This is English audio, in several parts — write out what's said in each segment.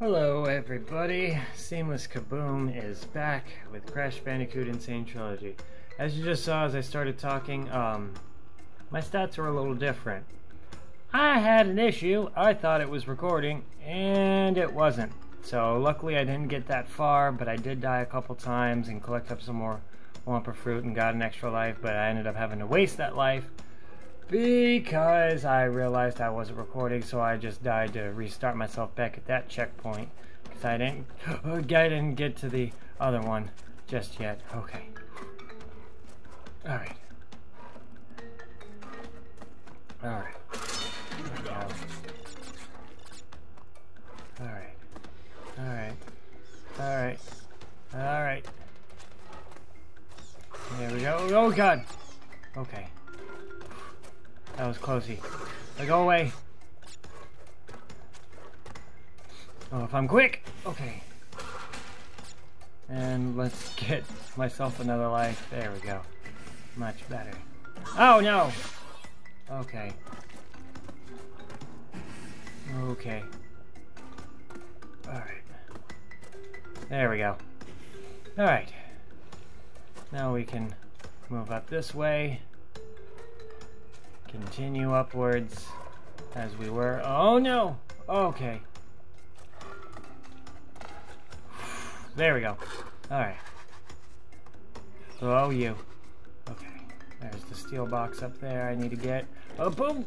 Hello everybody, Seamless Kaboom is back with Crash Bandicoot Insane Trilogy. As you just saw as I started talking, my stats were a little different. I had an issue, I thought it was recording, and it wasn't. So luckily I didn't get that far, but I did die a couple times and collect up some more Wumpa fruit and got an extra life, but I ended up having to waste that life because I realized I wasn't recording, so I just died to restart myself back at that checkpoint because I didn't get to the other one just yet. Okay. Alright. Alright. Alright. Alright. Alright. Alright. There we go. Oh god! Okay. That was closey. Now go away. Oh, if I'm quick! Okay. And let's get myself another life. There we go. Much better. Oh, no! Okay. Okay. Alright. There we go. Alright. Now we can move up this way. Continue upwards as we were. Oh no! Okay. There we go. Alright. Oh, you. Okay. There's the steel box up there I need to get. Oh, boom!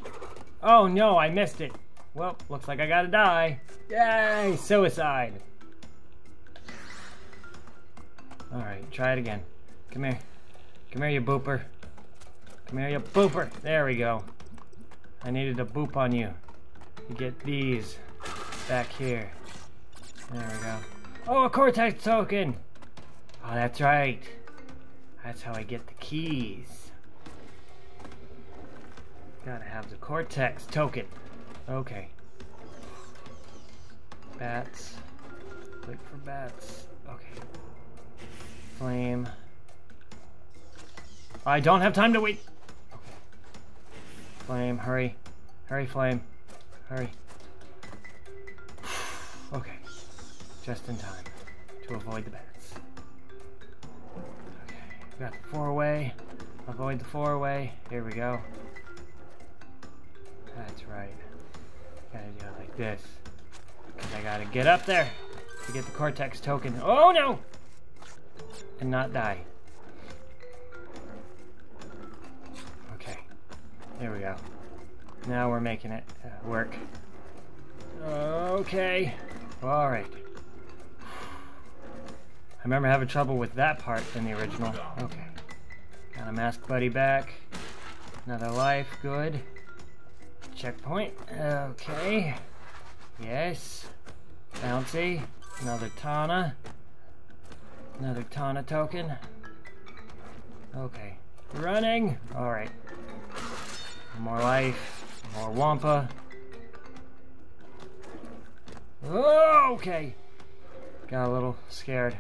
Oh no, I missed it. Well, looks like I gotta die. Yay! Suicide! Alright, try it again. Come here. Come here, you booper. Come here, you booper. There we go. I needed to boop on you to get these back here. There we go. Oh, a Cortex token! Oh, that's right. That's how I get the keys. Gotta have the Cortex token. Okay. Bats. Click for bats. Okay. Flame. I don't have time to wait! Okay. Flame, hurry. Hurry, flame. Hurry. Okay. Just in time to avoid the bats. Okay. We got the four-way. Avoid the four-way. Here we go. That's right. Gotta do it like this. Because I gotta get up there to get the Cortex token. Oh, no! And not die. There we go. Now we're making it work. Okay. Alright. I remember having trouble with that part in the original. Okay. Got a mask buddy back. Another life. Good. Checkpoint. Okay. Yes. Bouncy. Another Tawna. Another Tawna token. Okay. Running. Alright. More life, more Wumpa. Oh, okay. Got a little scared.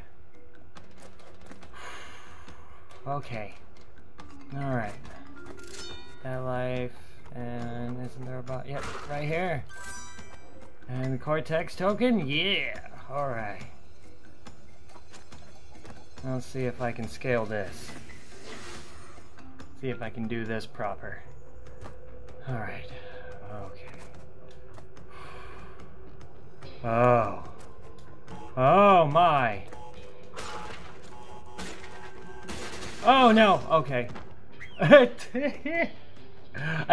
Okay. Alright. That life, and isn't there a bot? Yep, right here. And the Cortex token? Yeah! Alright. Let's see if I can scale this. See if I can do this proper. Alright, okay. Oh. Oh my! Oh no! Okay. I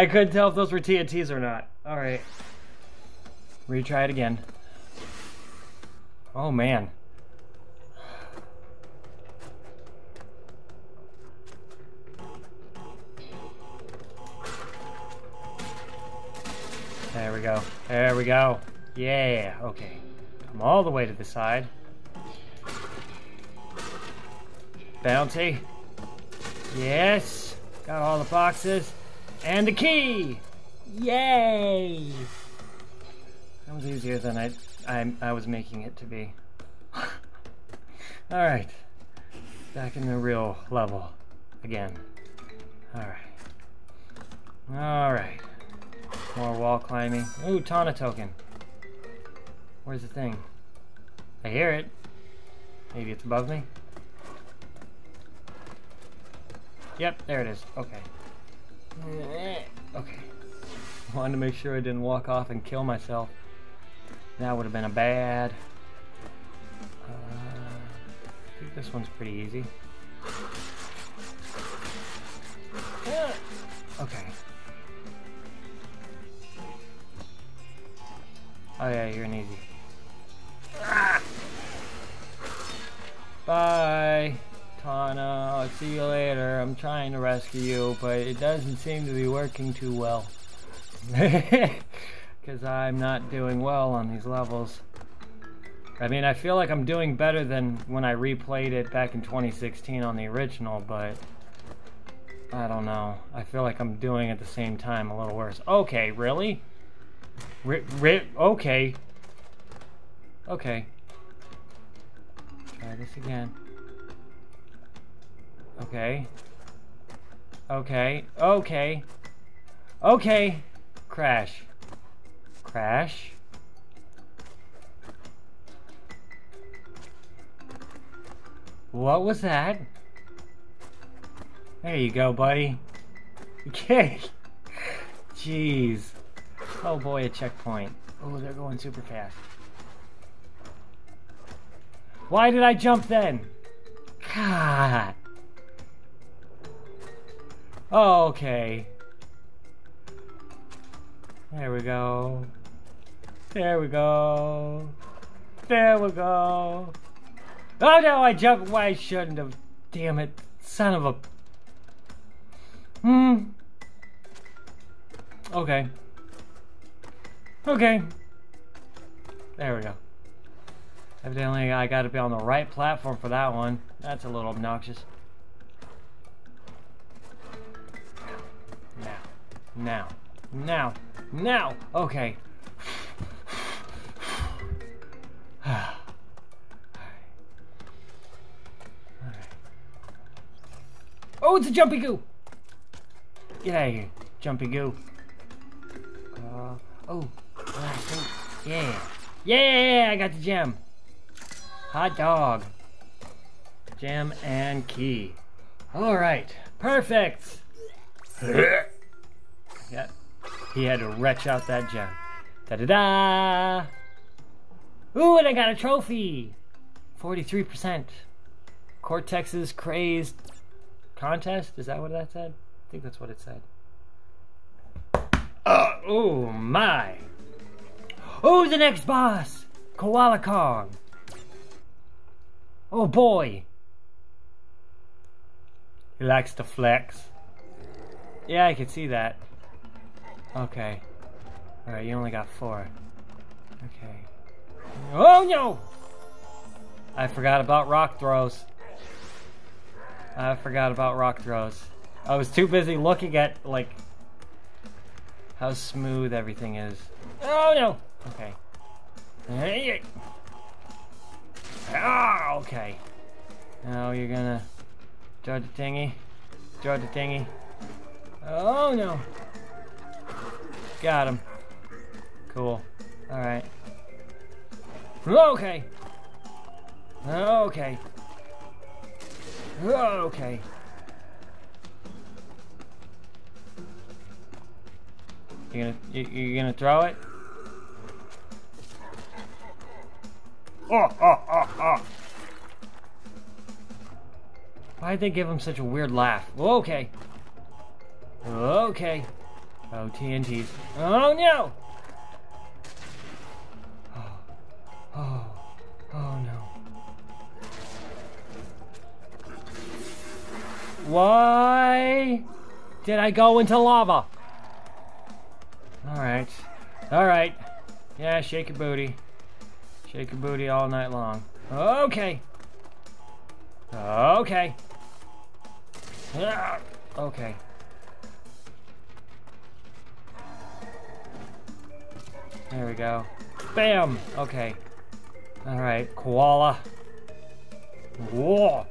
couldn't tell if those were TNTs or not. Alright. Retry it again. Oh man. There we go. There we go. Yeah. Okay. Come all the way to the side. Bounty. Yes. Got all the boxes. And the key. Yay. That was easier than I was making it to be. Alright. Back in the real level. Again. Alright. Alright. More wall climbing. Ooh, Tawna token. Where's the thing? I hear it. Maybe it's above me. Yep, there it is. Okay. Okay. I wanted to make sure I didn't walk off and kill myself. That would have been a bad... I think this one's pretty easy. Okay. Oh yeah, you're an easy. Ah! Bye, Tawna. I'll see you later. I'm trying to rescue you, but it doesn't seem to be working too well. Because I'm not doing well on these levels. I mean, I feel like I'm doing better than when I replayed it back in 2016 on the original, but... I don't know. I feel like I'm doing at the same time a little worse. Okay, really? Okay. Okay. Try this again. Okay. Okay. Okay. Okay. Crash. Crash. What was that? There you go, buddy. Okay. Jeez. Oh boy, a checkpoint. Oh, they're going super fast. Why did I jump then? God. Oh, okay. There we go. There we go. There we go. Oh no, I jumped. Why I shouldn't have. Damn it. Son of a... Okay. Okay. There we go. Evidently, I gotta be on the right platform for that one. That's a little obnoxious. Now. Now. Now. Now. Okay. Alright. Oh, it's a jumpy goo! Get out of here, jumpy goo. Yeah. Yeah, I got the gem. Hot dog. Gem and key. Alright, perfect. Yeah, he had to retch out that gem. Da-da-da! Ooh, and I got a trophy! 43%. Cortex's Crazed Contest? Is that what that said? I think that's what it said. Oh my! Oh, the next boss! Koala Kong! Oh boy! He likes to flex. Yeah, I can see that. Okay. Alright, you only got 4. Okay. Oh no! I forgot about rock throws. I forgot about rock throws. I was too busy looking at, like, how smooth everything is. Oh, no! Okay. Hey! Ah, okay. Now you're gonna... draw the thingy. Draw the thingy. Oh, no! Got him. Cool. Alright. Okay! Okay. Okay. You're gonna throw it? Oh. Why'd they give him such a weird laugh? Okay. Okay. Oh, TNTs. Oh no! Oh no. Why did I go into lava? Alright. Alright. Yeah, shake your booty. Shake your booty all night long. Okay. Okay. Okay. There we go. Bam! Okay. Alright, koala. Whoa!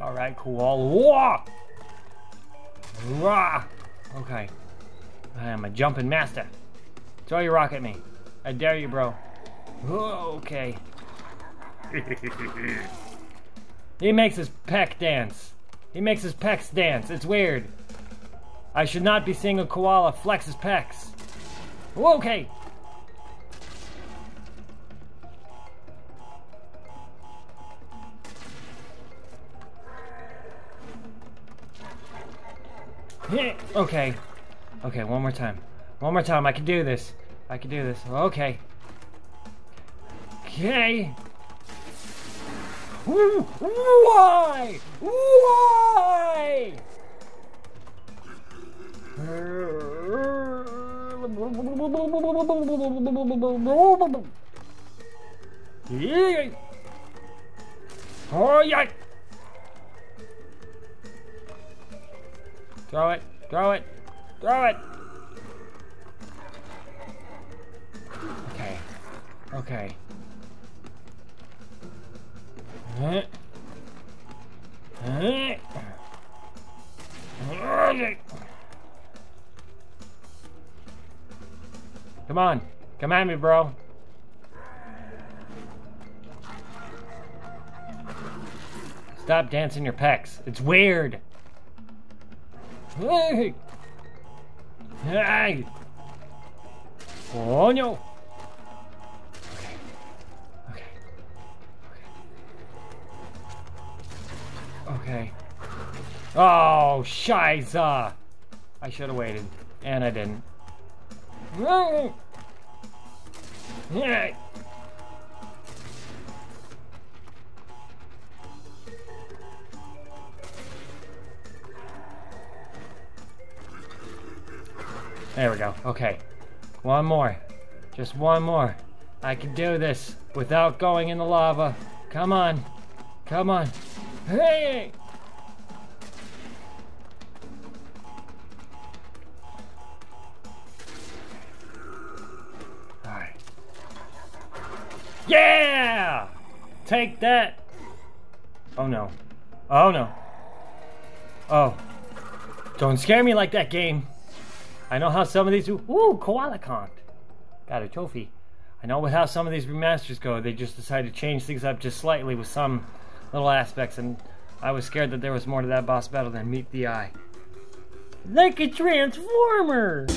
Alright, koala. Whoa! Rah! Okay. I am a jumping master. Throw your rock at me. I dare you, bro. Okay. He makes his peck dance. He makes his pecs dance. It's weird. I should not be seeing a koala flex his pecs. Okay. Okay. Okay, one more time. One more time. I can do this. I can do this. Okay. Okay. Why? Why? Oh yeah! Throw it! Throw it! Throw it! Okay. Okay. Huh? Huh? Come on, come at me, bro. Stop dancing your pecs. It's weird. Hey. Hey. Oh no. Okay. Oh, shiza! I should have waited, and I didn't. There we go. Okay, one more, just one more. I can do this without going in the lava. Come on, come on. Hey! All right. Yeah! Take that! Oh no. Oh no. Oh. Don't scare me like that, game. I know how some of these... Ooh, Koala Kong. Got a trophy. I know how some of these remasters go. They just decide to change things up just slightly with some little aspects, and I was scared that there was more to that boss battle than meet the eye. Like a transformer!